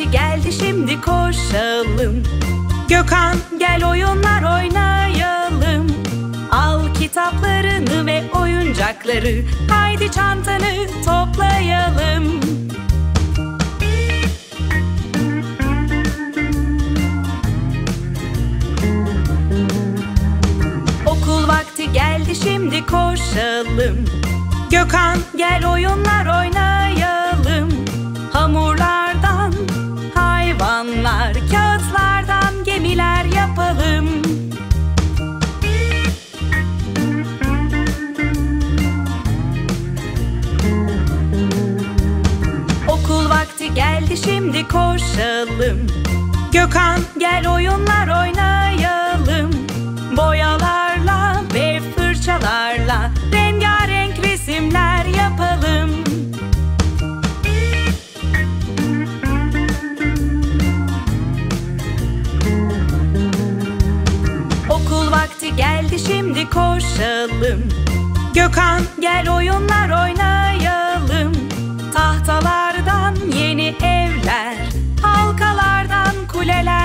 vakti geldi, şimdi koşalım. Gökhan gel oyunlar oynayalım. Al kitaplarını ve oyuncakları, haydi çantanı toplayalım. Okul vakti geldi, şimdi koşalım. Gökhan gel oyunlar oynayalım. Hamurlardan hayvanlar, kağıtlardan gemiler yapalım. Okul vakti geldi, şimdi koşalım. Gökhan gel oyunlar oynayalım. Boyalarla ve fırçalarla rengarenk resimler yapalım. Okul vakti geldi, şimdi koşalım. Gökhan gel oyunlar oynayalım. Tahtalardan yeni evler, halkalardan kuleler.